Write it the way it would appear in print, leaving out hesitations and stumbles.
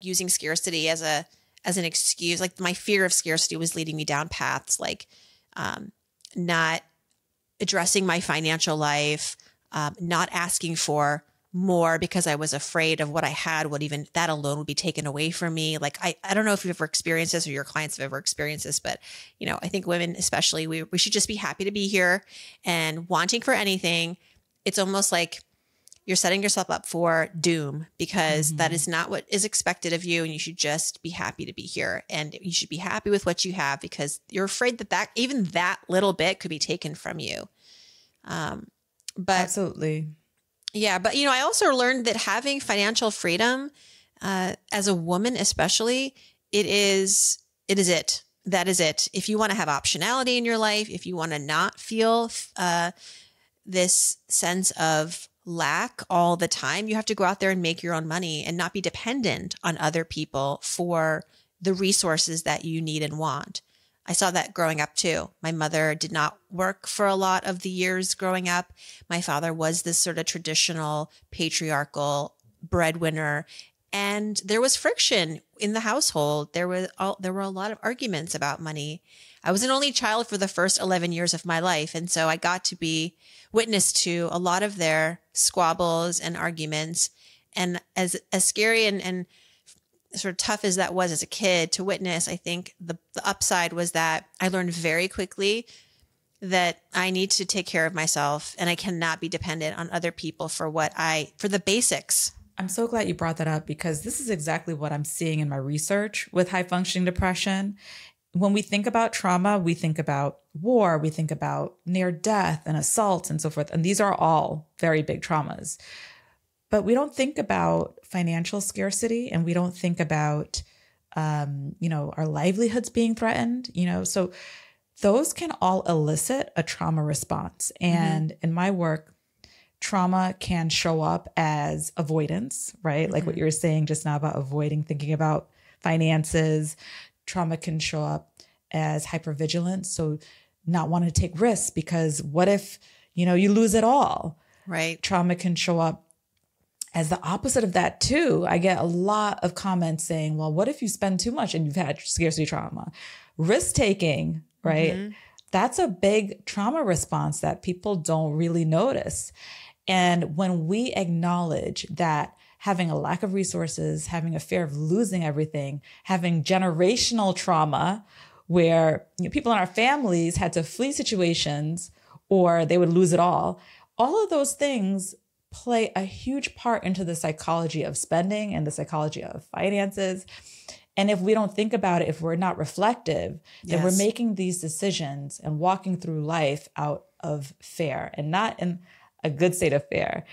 using scarcity as an excuse. Like my fear of scarcity was leading me down paths like not addressing my financial life, not asking for more because I was afraid of what I had, what even that alone would be taken away from me. Like, I don't know if you've ever experienced this or your clients have ever experienced this, but you know, I think women, especially, we should just be happy to be here and wanting for anything. It's almost like you're setting yourself up for doom because that is not what is expected of you. And you should just be happy to be here and you should be happy with what you have because you're afraid that even that little bit could be taken from you. But absolutely. Yeah. But, you know, I also learned that having financial freedom, as a woman, especially, it is. That is it. If you want to have optionality in your life, if you want to not feel, this sense of lack all the time, you have to go out there and make your own money and not be dependent on other people for the resources that you need and want. I saw that growing up too. My mother did not work for a lot of the years growing up. My father was this sort of traditional patriarchal breadwinner, and there was friction in the household. There were a lot of arguments about money. I was an only child for the first 11 years of my life, and so I got to be witness to a lot of their squabbles and arguments. And as scary and sort of tough as that was as a kid to witness, I think the upside was that I learned very quickly that I need to take care of myself and I cannot be dependent on other people for the basics. I'm so glad you brought that up because this is exactly what I'm seeing in my research with high functioning depression. When we think about trauma, we think about war, we think about near death and assault and so forth. And these are all very big traumas. But we don't think about financial scarcity and we don't think about, you know, our livelihoods being threatened, you know, so those can all elicit a trauma response. And in my work, trauma can show up as avoidance, right? Like what you were saying just now about avoiding thinking about finances. Trauma can show up as hypervigilance. So not wanting to take risks because what if, you know, you lose it all, right? Trauma can show up as the opposite of that too. I get a lot of comments saying, well, what if you spend too much and you've had scarcity trauma? Risk-taking, right? That's a big trauma response that people don't really notice. And when we acknowledge that having a lack of resources, having a fear of losing everything, having generational trauma where people in our families had to flee situations or they would lose it all of those things play a huge part into the psychology of spending and the psychology of finances. And if we don't think about it, if we're not reflective, then we're making these decisions and walking through life out of fear and not in a good state of fear.